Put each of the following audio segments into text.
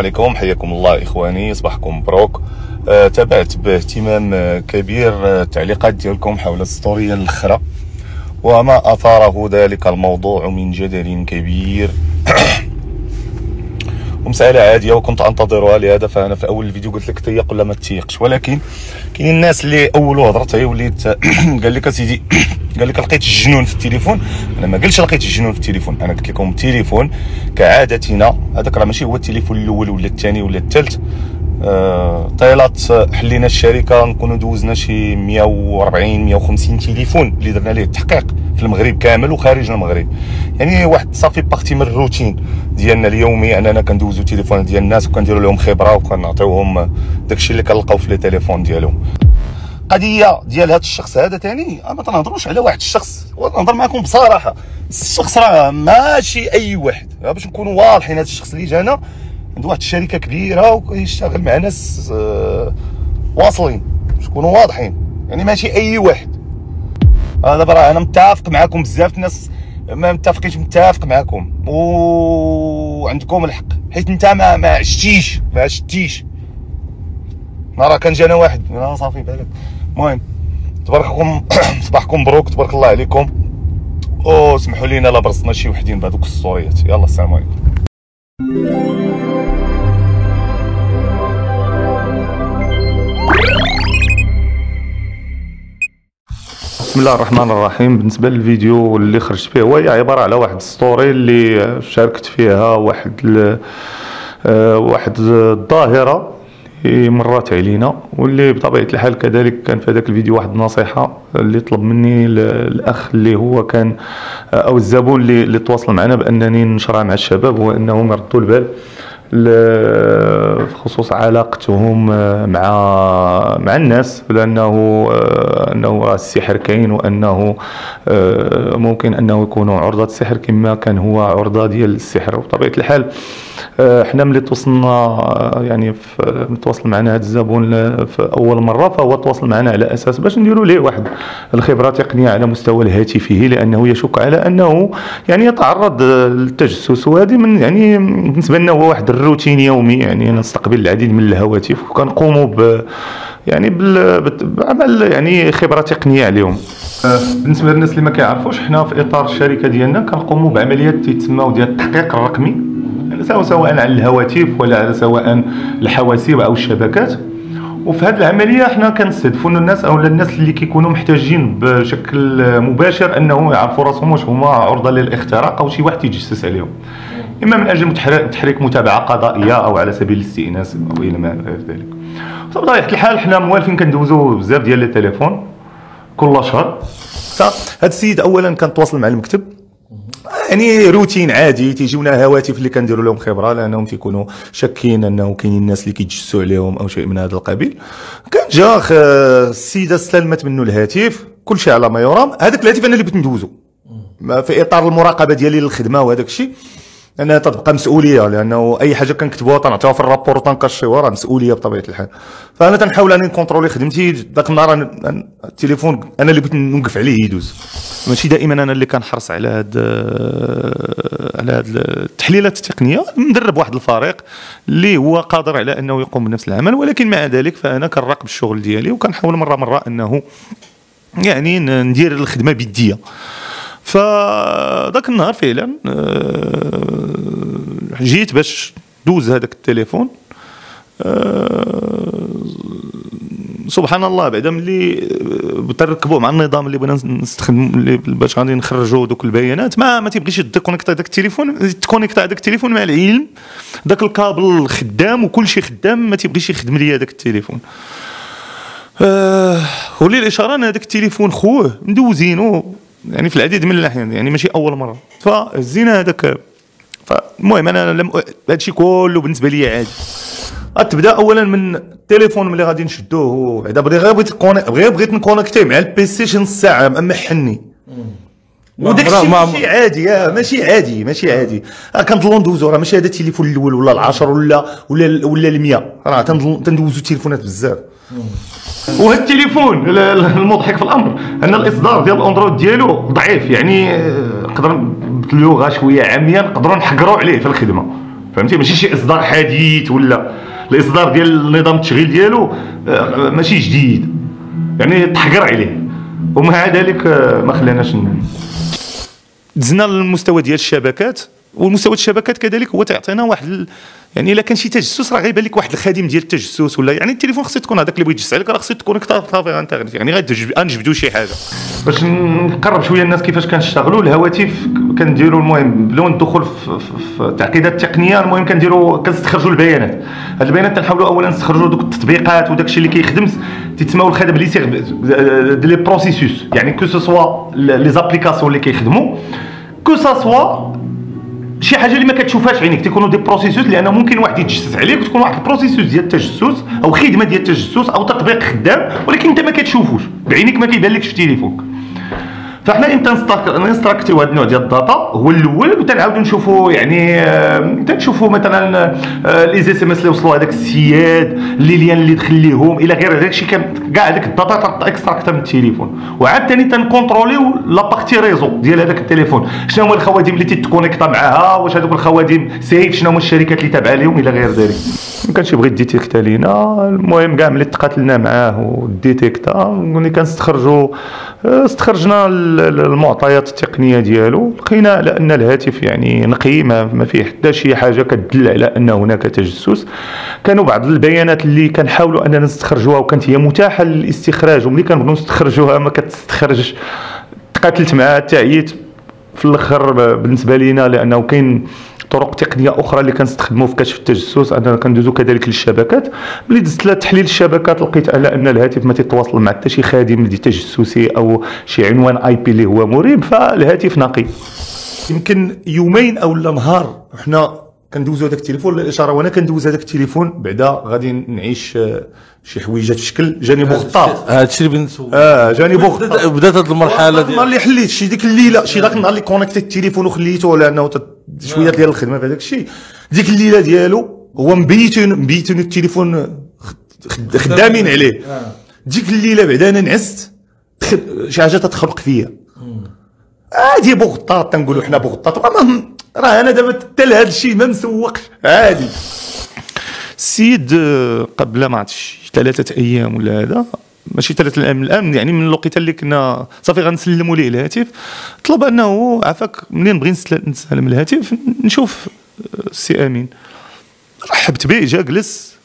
عليكم، حياكم الله اخواني، صباحكم مبروك. تابعت باهتمام كبير التعليقات ديالكم حول السطورية الخرا وما اثاره ذلك الموضوع من جدل كبير ومسألة عادية وكنت انتظرها. لهذا فانا في اول الفيديو قلت لك تيق ولا ما تيقش، ولكن كاين الناس اللي اول هضره تيوليت قال لك اسيدي، قال لك لقيت الجنون في التليفون. انا ما قلتش لقيت الجنون في التليفون، انا قلت لكم التليفون كعادتنا هذاك راه ماشي هو التليفون الاول ولا الثاني ولا الثالث. طيلات حلينا الشركه نكونوا دوزنا شي 140 150 تليفون اللي درنا ليه التحقيق في المغرب كامل وخارج المغرب، يعني واحد صافي باغتي من الروتين ديالنا اليومي اننا كندوزو تليفون ديال الناس وكنديروا لهم خبره وكنعطيوهم داكشي اللي كنلقاو في لي تليفون ديالهم. قضيه ديال هذا الشخص هذا ثاني ما تنهضروش على واحد الشخص، ونهضر معكم بصراحه الشخص راه ماشي اي واحد، باش نكونوا واضحين. هذا الشخص اللي جانا عنده واحد الشركه كبيره وكيشتغل مع ناس واصلين، باش نكونوا واضحين، يعني ماشي اي واحد. دابا راه انا متفق معكم بزاف، الناس ما متفقينش متفق معكم وعندكم الحق، حيت انت ما عشتيش راه كان جانا واحد صافي بالك. المهم تبارككم صباحكم مبروك، تبارك الله عليكم، وسمحوا لينا لا برصنا شي وحدين بهذوك السطوريات. يلا السلام عليكم. بسم الله الرحمن الرحيم. بالنسبه للفيديو اللي خرجت فيه هو عباره على واحد ستوري اللي شاركت فيها واحد الظاهره مرات علينا، واللي بطبيعه الحال كذلك كان في هذاك الفيديو واحد النصيحه اللي طلب مني الاخ اللي هو كان او الزبون اللي تواصل معنا بانني نشرها مع الشباب، وانهم يردوا البال بخصوص علاقتهم مع الناس، لانه السحر كاين، وانه ممكن انه يكونوا عرضه السحر كما كان هو عرضه ديال السحر. وبطبيعه الحال احنا ملي توصلنا، يعني متواصل معنا هذا الزبون في اول مره، فهو تواصل معنا على اساس باش نديروا ليه واحد الخبره تقنيه على مستوى الهاتفه، لانه يشك على انه يعني يتعرض للتجسس، وهذه من يعني بالنسبه لنا هو واحد الروتين يومي، يعني نستقبل العديد من الهواتف وكنقوموا يعني بعمل يعني خبره تقنيه عليهم. بالنسبه للناس اللي ما كيعرفوش، حنا في اطار الشركه ديالنا كنقوموا بعمليات تيتسموا ديال التحقيق الرقمي، سواء على الهواتف ولا سواء الحواسيب او الشبكات. وفي هذه العمليه حنا كنستهدفوا الناس او الناس اللي كيكونوا محتاجين بشكل مباشر انهم يعرفوا راسهم واش هما عرضه للاختراق او شي واحد يتجسس عليهم، اما من اجل تحريك متابعه قضائيه او على سبيل الاستئناس او الى ما غير ذلك. بطبيعه الحال حنا موالفين كندوزو بزاف ديال لي تيليفون كل شهر. هذا السيد اولا كان تواصل مع المكتب، يعني روتين عادي، تيجيونا هواتف اللي كنديروا لهم خبره لانهم تيكونوا شاكين انه كاينين الناس اللي كيتجسسوا عليهم او شيء من هذا القبيل. كان جا السيده استلمت منه الهاتف، كل شيء على ما يرام. هذاك الهاتف انا اللي بغيت ندوزو في اطار المراقبه ديالي للخدمه، وهذاك الشيء انا تبقى مسؤوليه، لانه اي حاجه كنكتبوها تنعطيوها في الرابور وتنكشيوها، راه مسؤوليه بطبيعه الحال. فانا تنحاول اني نكونترولي خدمتي. ذاك النهار التليفون انا اللي بغيت نوقف عليه يدوز، ماشي دائما انا اللي كنحرص على هاد التحليلات التقنيه. ندرب واحد الفريق اللي هو قادر على انه يقوم بنفس العمل، ولكن مع ذلك فانا كنراقب الشغل ديالي وكنحاول مره انه يعني ندير الخدمه بيديه. فذاك النهار فعلا جيت باش دوز هذاك التليفون، سبحان الله بعدا ملي تركبوه مع النظام اللي بغينا نستخدم باش غادي نخرجوا دوك البيانات، ما تيبغيش يديكونيكتا داك التليفون، تكونيكتا داك التليفون، مع العلم داك الكابل خدام وكل شيء خدام، ما تيبغيش يخدم ليا داك التليفون. ولي الاشاره ان هذاك التليفون خوه مدوزينو يعني في العديد من الاحيان، يعني ماشي اول مره. فهزينا هذاك، فالمهم انا لم هادشي كله بالنسبه لي عادي. تبدا اولا من التليفون ملي غادي نشدوه، بعدا بغيت نكونيكتي مع البيسي شي نص ساعه محني، وداكشي ماشي عادي، ماشي عادي. كنضلوا ندوزو، راه ماشي هذا التليفون الاول ولا العشر ولا ال 100، راه تندوزو التليفونات بزاف. وهذا التليفون المضحك في الامر ان الاصدار ديال الاندرويد ديالو ضعيف، يعني نقدر نبدلوه غير شويه عاميه، نقدروا نحقروا عليه في الخدمه. فهمتي؟ ماشي شي اصدار حديث، ولا الاصدار ديال النظام التشغيل ديالو ماشي جديد، يعني تحقر عليه. ومع ذلك ما خلاناش دزنا للمستوى ديال الشبكات، والمستوى الشبكات كذلك هو تعطينا واحد يعني الا كان شي تجسس راه غيبان لك واحد الخادم ديال التجسس، ولا يعني التليفون خصو تكون هذاك اللي بغى يتجسس عليك راه خصو تكون كتابطها في الانترنت، يعني غنجبدوا شي حاجه باش نقرب شويه الناس كيفاش كنشتغلوا. الهواتف كنديروا المهم بلا ندخل في التعقيدات التقنيه، المهم كنديروا كنستخرجوا البيانات. هاد البيانات كنحاولوا اولا نستخرجوا دوك التطبيقات وداك الشيء اللي كيخدم تيتسموا الخدم لي سيغ دي لي بروسيسوس، يعني كو سوا لي زابليكاسيون اللي كيخدموا كو سوا شي حاجه اللي ما كتشوفهاش عينيك، تيكونوا دي بروسيسوس، لانه ممكن واحد يتجسس عليك وتكون واحد البروسيسوس ديال التجسس او خدمه ديال التجسس او تطبيق خدام، ولكن انت ما كتشوفوش بعينيك، ما كيبانلكش في تليفونك. فاحنا امتى نستراكتيو هاد النوع ديال الداتا هو الاول، وتنعاودوا نشوفوا يعني تنشوفوا مثلا لي زي اس ام اس اللي وصلوا هذاك السياد، لي ليان اللي دخل ليهم الى غير هذاك الشيء، كاع هذيك الداتا تنكستراكتها من التليفون. وعاد ثاني تنكونتروليو لا بارتي ريزو ديال هذاك التليفون، شنو هما الخوادم اللي تيتكونيكتا معاها، واش هذوك الخوادم سيف، شنو هما الشركات اللي تابعه لهم الى غير ذلك. ما كانش يبغي ديتيكت علينا، المهم كاع ملي تقاتلنا معاه وديتيكتا ملي كنستخرجوا استخرجنا المعطيات التقنيه ديالو، لقينا على ان الهاتف يعني نقي، ما فيه حتى شي حاجه كتدل على ان هناك تجسس. كانوا بعض البيانات اللي كنحاولوا اننا نستخرجوها وكانت هي متاحه للاستخراج، وملي كنبغيو نستخرجوها ما كتستخرج. تقاتلت معها تعييت في الاخر بالنسبه لينا، لانه كاين طرق تقنيه اخرى اللي كنستخدموا في كشف التجسس، اننا كندوزو كذلك للشبكات. ملي دزت لتحليل الشبكات لقيت على ان الهاتف ما تيتواصل مع حتى شي خادم تجسسي او شي عنوان اي بي اللي هو مريب، فالهاتف نقي. يمكن يومين او نهار حنا كندوزو هذاك التليفون، الاشاره وانا كندوز هذاك التليفون، بعدا غادي نعيش شي حويجات في شكل جاني بوغطاط. هادشي اللي بنسول جاني بوغطاط. بدات هذه المرحله ديال النهار اللي حليت شي ديك الليله، شي ذاك النهار اللي كونيكتيت التليفون وخليته لانه شويه ديال الخدمه في هذاك الشيء. ديك الليله ديالو هو مبيتون التليفون خدامين عليه. ديك الليله بعدا انا نعست شي حاجه تتخلق فيا عادي بوغطاط، تنقولوا حنا بوغطاط، راه انا دابا حتى لهذا الشيء ما مسوقش عادي. السيد قبل ما عرفتش 3 ايام ولا هذا، ماشي 3 ايام الان، يعني من الوقيته اللي كنا صافي غنسلموا ليه الهاتف، طلب انه عافاك منين نبغي نسلم الهاتف نشوف السي امين. رحبت به، جا جلس،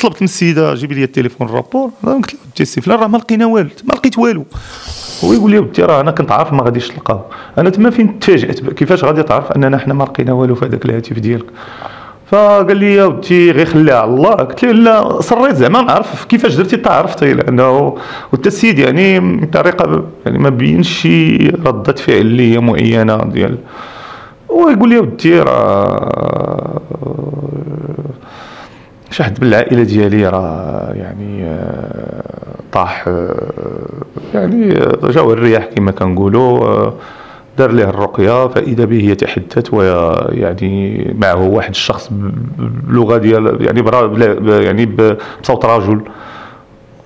طلبت من السيده جيبي لي التليفون الرابور. قلت له بتي السي فلان راه ما لقينا والو، ما لقيت والو. هو يقول لي ودي راه انا كنت عارف ما غاديش تلقاه. انا تما فين تفاجات كيفاش غادي تعرف اننا حنا ما لقينا والو في هذاك الهاتف ديالك. فقال لي يا ودي غير خليها على الله. قلت له لا، صريت زعما نعرف كيفاش درتي حتى عرفتي، لانه وتا السيد يعني بطريقه يعني ما بينش شي رده فعل اللي هي معينه ديال. هو يقول لي يا ودي راه شحد بالعائله ديالي راه يعني طاح، يعني جاو الرياح كما كنقولوا، دار له الرقيه فاذا به يتحدث، ويعني معه واحد الشخص باللغه ديال يعني بصوت رجل.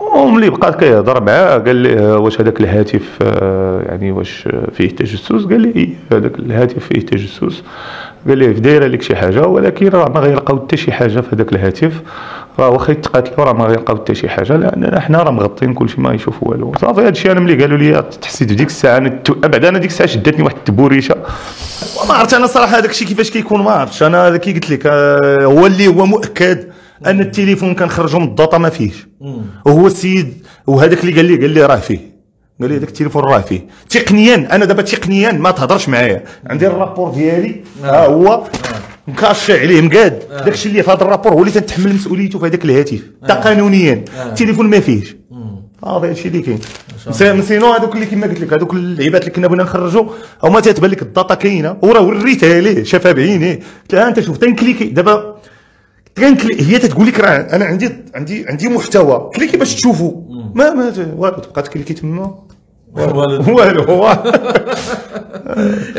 وملي بقى كيهضر معاه قال لي واش هذاك الهاتف يعني واش فيه تجسس؟ قال لي هذاك الهاتف فيه تجسس. قال لي دايره لك شي حاجه، ولكن راه ما غيلقاو حتى شي حاجه في هذاك الهاتف، راه واخا يتقاتلوا راه ما غيلقاو حتى شي حاجه، لاننا حنا راه مغطين كلشي ما يشوفوا والو. صافي هادشي انا ملي قالوا لي تحسيت في ديك الساعه، بعد انا ديك الساعه شدتني واحد التبوريشه وما عرفت انا صراحه هذاك الشيء كيفاش كيكون، ما عرفتش. انا هذا كي قلت لك هو اللي هو مؤكد ان التليفون كنخرجوا من الداتا ما فيهش، وهو السيد وهذاك اللي قال لي راه فيه، قال لي هذاك التليفون راه فيه تقنيا. انا دابا تقنيا ما تهضرش معايا، عندي الرابور ديالي ها هو مكاشي عليه مقاد، داك الشيء اللي في هذا الرابور هو اللي تنتحمل مسؤوليته في هذاك الهاتف تقنيا. التليفون ما فيهش هذا الشيء اللي كاين. سينو هذوك اللي كما قلت لك هذوك اللعيبات اللي كنا بغينا نخرجوا او ما تتبان لك الداتا كاينه، وراه وريتها ليه شافها بعينيه. قلت لها انت شوف تنكليكي دابا، هي تتقول لك راه انا عندي محتوى، كليكي باش تشوفوا ما والو، تبقى تكليكي تما والو هو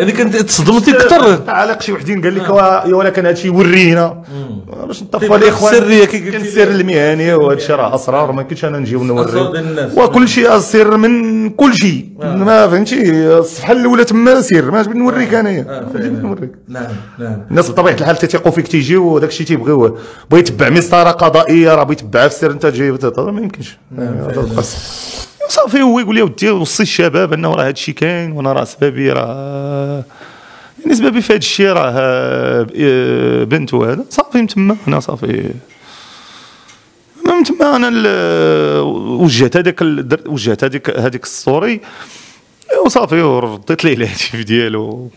هذه كانت تصدمتي اكثر. تعلق شي وحدين قال لك يا ولا كان هادشي ورينا باش نطفوا الاخوان السريه كي قلت السر المهني وهادشي راه اسرار ما يمكنش انا نجيو نوريو وكل شيء سر من كل شيء ما فهمتي. الصفحه الاولى تما سر ما نوريك انايا نوريك. نعم نعم الناس بطبيعه الحال تيثقوا فيك تيجيو وداك الشيء تيبغيوه بغى يتبع مسطره قضائيه راه بغى يتبعها في السر انت جاي ما يمكنش. صافي هو يقول لي ودي وصي الشباب انه راه هذا الشيء كاين وانا راه سبابي راه يعني سبابي في هذا الشيء راه بنت وهذا صافي. من تما انا صافي من تما انا وجهت هذيك السطوري وصافي رديت ليه الهاتف ديالو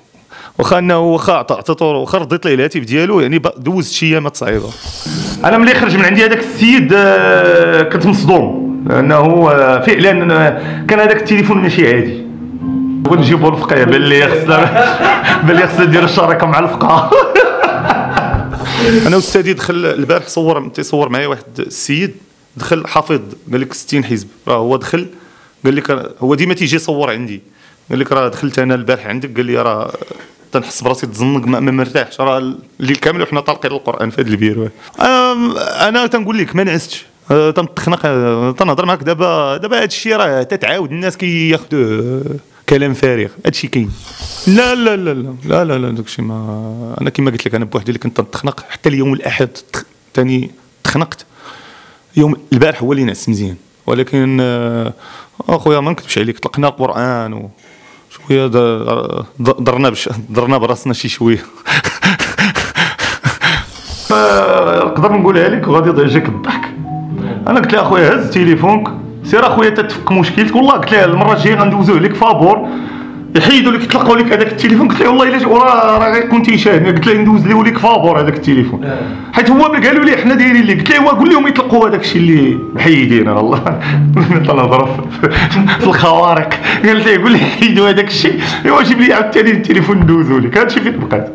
واخا انه واخا عطيتو واخا رديت ليه الهاتف ديالو يعني دوزت شي ايامات صعيبه. انا ملي خرج من عندي هذاك السيد كنت مصدوم لانه فعلا كان هذاك التليفون ماشي عادي. ونجيبوا الفقيه باللي خصنا نديروا الشراكه مع الفقهاء. انا استاذي دخل البارح صور تيصور معايا واحد السيد دخل حافظ قال لك 60 حزب راه هو دخل قال لك هو ديما تيجي يصور عندي قال لك راه دخلت انا البارح عندك قال لي راه تنحس براسي تزنق ما مرتاحش راه الليل كامل وحنا طالقين القران في هذا البيرو. انا تنقول لك ما نعستش تنتخنق تنهضر معاك دابا هادشي راه تتعاود الناس كياخذوه كلام فارغ هادشي كاين. لا لا لا لا لا لا داكشي ما انا كما قلت لك انا بوحدي اللي كنت تنتخنق حتى اليوم الاحد ثاني تخنقت يوم البارح هو اللي نعس مزيان ولكن اخويا ما نكذبش عليك طلقنا القران وشويه درنا براسنا شي شويه. نقدر نقولها لك وغادي يضيعك الضحك. انا قلت له اخويا هز تليفونك سير اخويا تتفك مشكلتك والله قلت له المره الجايه غندوزوه لك فابور يحيدوا لك يطلقوا لك هذاك التليفون قلت له والله الا راه غيكون تيشاهدني قلت له ندوز ليه لك فابور هذاك التليفون حيت هو ملي قالوا لي حنا دايرين ليه قلت له هو قول لهم يطلقوا هذاك الشيء اللي محيدين والله تنهضر في الخوارق قلت له قول لي حيدوا هذاك الشيء ايوا جيب لي عاوتاني التليفون ندوزو لك هادشي فين بقات.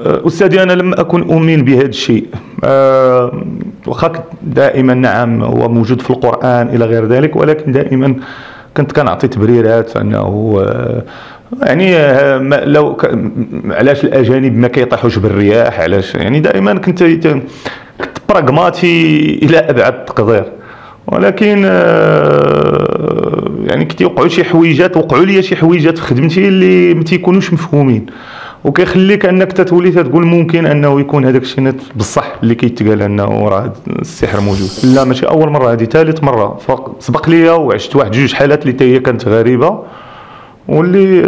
أستاذي أنا لم أكن أؤمن بهذا الشيء وخا دائما نعم هو موجود في القرآن إلى غير ذلك ولكن دائما كنت كنعطي تبريرات فأنه يعني لو علاش الأجانب ما كيطيحوش بالرياح علاش يعني دائما كنت براغماتي إلى أبعد التقدير ولكن يعني كيوقعوا شي حويجات وقعوا لي شي حويجات في خدمتي اللي ما تيكونوش مفهومين وكيخليك انك تتولي تقول ممكن انه يكون هذاك الشيء بصح اللي كيتقال انه راه السحر موجود. لا ماشي اول مره هذه ثالث مره سبق لي وعشت واحد جوج حالات اللي هي كانت غريبه واللي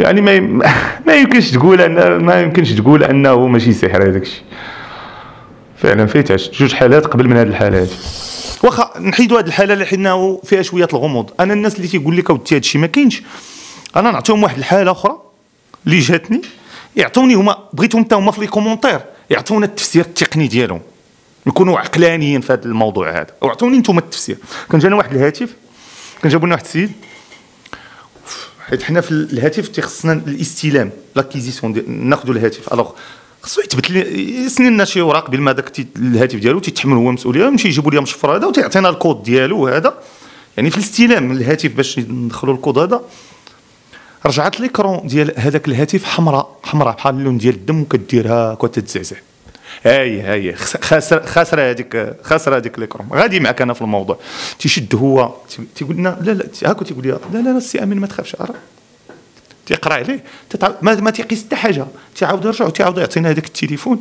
يعني ما يمكنش تقول انه ماشي سحر هذاك الشيء فعلا فايت عشت جوج حالات قبل من هذه الحاله هذه. واخا نحيدوا هذه الحاله لانه فيها شويه الغموض. انا الناس اللي تيقول لك هادشي ما كاينش انا نعطيهم واحد الحاله اخرى اللي جاتني يعطوني هما بغيتهم حتى هما في لي كومونتير يعطونا التفسير التقني ديالهم نكونوا عقلانيين في هذا الموضوع هذا وعطوني نتوما التفسير. كان جانا واحد الهاتف كان جابوا لنا واحد السيد حيت حنا في الهاتف تيخصنا الاستلام لاكيزيسيون ناخذوا الهاتف الوغ خصو يثبت يسني لنا شي اوراق بالما داك الهاتف ديالو تيتحمل هو المسؤوليه يمشي يجيبوا لي مشفر هذا وتيعطينا الكود ديالو هذا يعني في الاستلام من الهاتف باش ندخلوا الكود هذا رجعت ليكرون ديال هذاك الهاتف حمراء بحال اللون ديال الدم وكديرها كتتزعزع هاي خاسره هذيك ليكرون غادي معك انا في الموضوع تيشد هو تيقول لنا لا هاكا تيقول لي لا السي امين ما تخافش راه تيقرا عليه ما تيقيس حتى حاجه تيعاود يرجع وتيعاود يعطينا هذاك التليفون.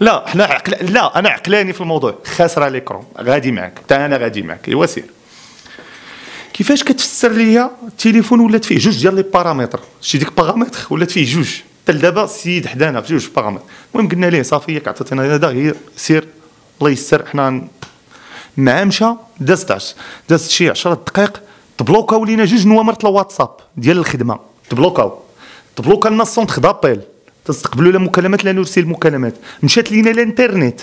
لا حنا لا انا عقلاني في الموضوع خاسره ليكرون غادي معك حتى انا غادي معك ايوا سير. كيفاش كتفسر ليا التليفون ولات فيه جوج ديال لي بارامتر شتي ديك بارامتر ولات فيه جوج حتى لدابا السيد حدانا في جوج بارامتر المهم قلنا ليه صافي ياك عطيتينا هذا غير سير الله يسر حنا مع مشى دازت شي 10 دقائق تبلوكاو لينا جوج نوامر تاع الواتساب ديال الخدمه تبلوكا لنا السونتر دابيل تستقبلوا لا مكالمات لا نرسل مكالمات مشات لينا الانترنت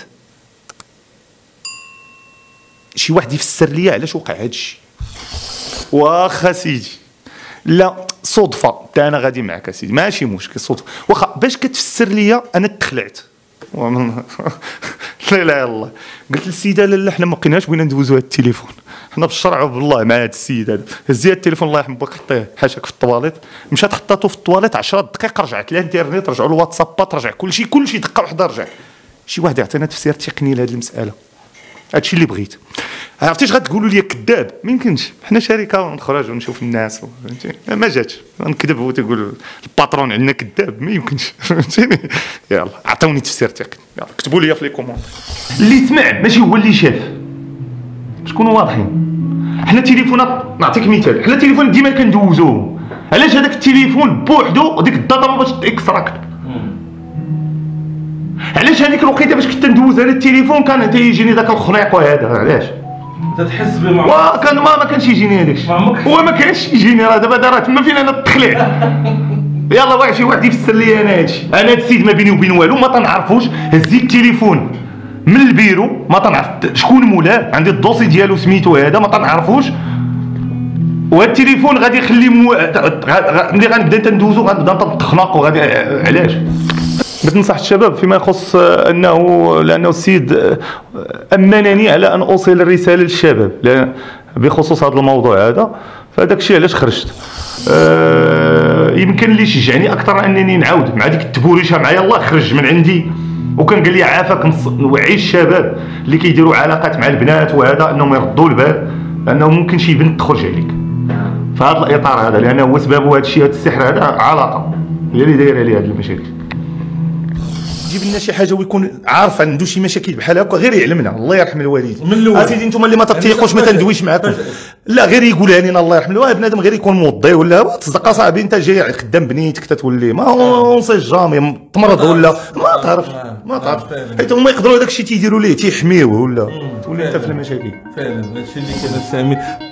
شي واحد يفسر ليا علاش وقع هادشي. واخا سيدي لا صدفه حتى انا غادي معك سيدي ماشي مشكل صدفه واخا باش كتفسر ليا انا تخلعت لا اله الا الله. قلت للسيده لا حنا ما لقيناش وين ندوزو هذا التليفون، حنا بالشرع وبالله مع هذه السيده هذا. هزيها التليفون الله يرحم باك حطيه حاشاك في الطواليت، مشات حطاتو في الطواليت 10 دقائق رجعت للانترنيت، رجعوا الواتسابات، رجع كلشي دقه واحده رجع. شي واحد عطينا تفسير تقني لهذه المساله. هادشي اللي بغيت. عرفتيش غتقولوا لي كذاب، ما يمكنش، حنا شركه ونخرج ونشوف الناس فهمتي، ما جاتش نكذب وتقول الباترون عندنا كذاب، ما يمكنش فهمتيني. يلا عطوني تفسير تقني، يلا كتبوا لي في لي كومونت. اللي سمع ماشي هو اللي شاف، باش نكونوا واضحين. حنا التليفونات نعطيك مثال، حنا التليفون ديما كندوزوه. علاش؟ هذاك التليفون بوحدو ديك الداتا ما باش تاكستراكت. علاش هذيك الوقيته باش كنت ندوز على التليفون كان تيجيني داك الخنيق وهذا؟ علاش؟ تتحس بما وكان ما كانش يجيني هذاك الشيء، هو ما كانش يجيني. راه دابا دابا تما فين انا التخليع. يلا واحد شي واحد يفسر لي انا هذا الشيء. انا هذا السيد ما بيني وبين والو ما تنعرفوش، هزيت التليفون من البيرو ما تنعرف شكون مولاه، عندي الدوسي ديالو سميتو هذا ما تنعرفوش، وهاد التليفون غادي يخلي ملي غنبدا تندوزو غنبدا نتخناق وغادي. علاش؟ بتنصح الشباب فيما يخص انه لانه السيد امنني على ان اوصل الرساله للشباب بخصوص هذا الموضوع هذا، فهذاك الشيء علاش خرجت. يمكن اللي شجعني اكثر انني نعاود مع ديك التبوريشه معايا الله خرج من عندي، وكان قال لي عافاك نوعي الشباب اللي كيديروا علاقات مع البنات وهذا انهم يردوا البال، لانه ممكن شي بنت تخرج عليك في هذا الاطار هذا، لانه هو سبب هذا الشيء. هذا السحر هذا علاقه هي اللي دايره لي هذه المشاكل. جيب لنا شي حاجه ويكون عارف عنده شي مشاكل بحال هكا، غير يعلمنا الله يرحم الوالدين. اسيدي نتوما اللي ما تتيقوش ما تندويش معاكم، لا غير يقولها لنا الله يرحم الوالدين. بنادم غير يكون موضي ولا تصدق صاحبي انت جاي خدام بنيتك تتولي ما اونسي جامي تمرض ولا ما تعرف ما تعرف، حيت هما يقدروا هذاك الشيء تيديروا ليه تيحميوه ولا تولي انت في المشاكل. فعلا هادشي اللي كان سامي.